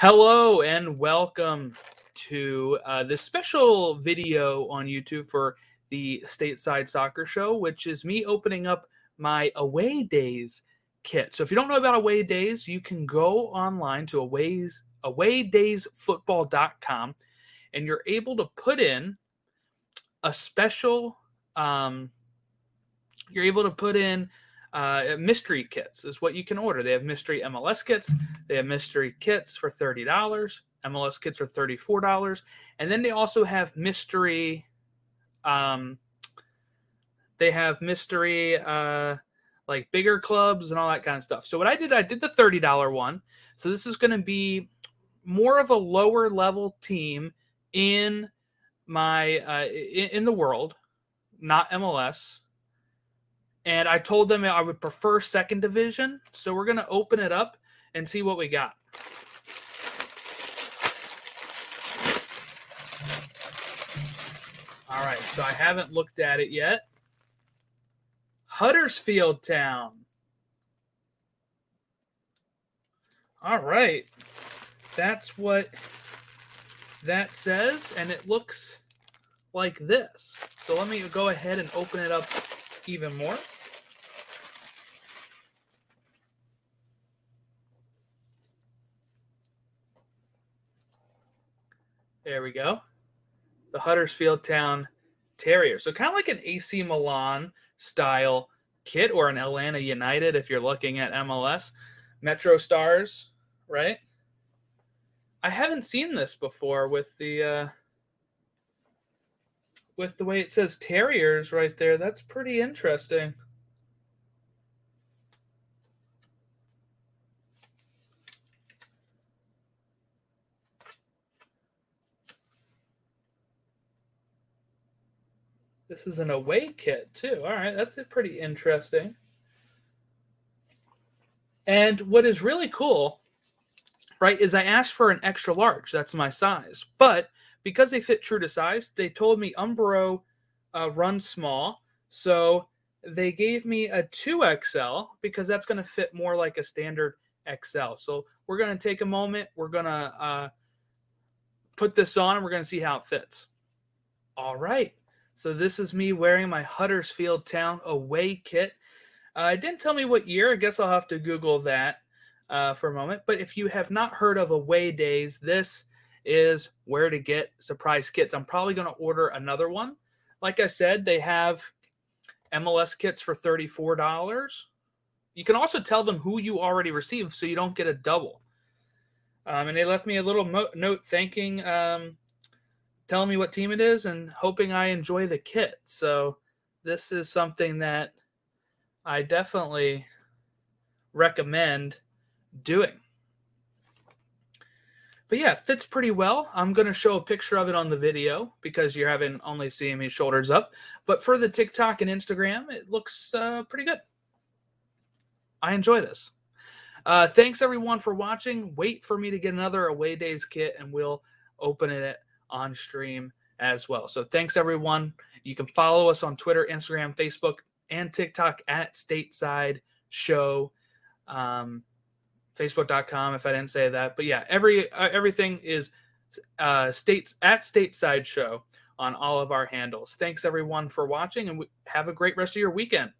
Hello and welcome to this special video on YouTube for the Stateside Soccer Show, which is me opening up my Away Days kit. So if you don't know about Away Days, you can go online to awaydaysfootball.com and you're able to put in a special, mystery kits is what you can order. They have mystery MLS kits. They have mystery kits for $30. MLS kits are $34. And then they also have mystery. They have mystery like bigger clubs and all that kind of stuff. So what I did the $30 one. So this is going to be more of a lower level team in my in the world, not MLS. And I told them I would prefer second division. So we're going to open it up and see what we got. All right, so I haven't looked at it yet. Huddersfield Town. All right, that's what that says. And it looks like this. So let me go ahead and open it up even more. There we go. The Huddersfield Town Terrier. So kind of like an AC Milan style kit, or an Atlanta United if you're looking at MLS. Metro Stars, right? I haven't seen this before with the way it says Terriers right there. That's pretty interesting. This is an away kit too. All right, that's pretty interesting. And what is really cool, right, is I asked for an extra large. That's my size. But because they fit true to size, they told me Umbro runs small. So they gave me a 2XL because that's going to fit more like a standard XL. So we're going to take a moment. We're going to put this on and we're going to see how it fits. All right. So this is me wearing my Huddersfield Town away kit. It didn't tell me what year. I guess I'll have to Google that for a moment. But if you have not heard of Away Days, this is where to get surprise kits. I'm probably going to order another one. Like I said, they have MLS kits for $34. You can also tell them who you already received so you don't get a double. And they left me a little note thanking, telling me what team it is and hoping I enjoy the kit. So this is something that I definitely recommend doing. But yeah, it fits pretty well. I'm going to show a picture of it on the video because you haven't only seen me shoulders up. But for the TikTok and Instagram, it looks pretty good. I enjoy this. Thanks, everyone, for watching. Wait for me to get another Away Days kit, and we'll open it on stream as well. So thanks, everyone. You can follow us on Twitter, Instagram, Facebook, and TikTok at Stateside Show. Facebook.com if I didn't say that. But yeah, everything is at Stateside Show on all of our handles. Thanks, everyone, for watching, and have a great rest of your weekend.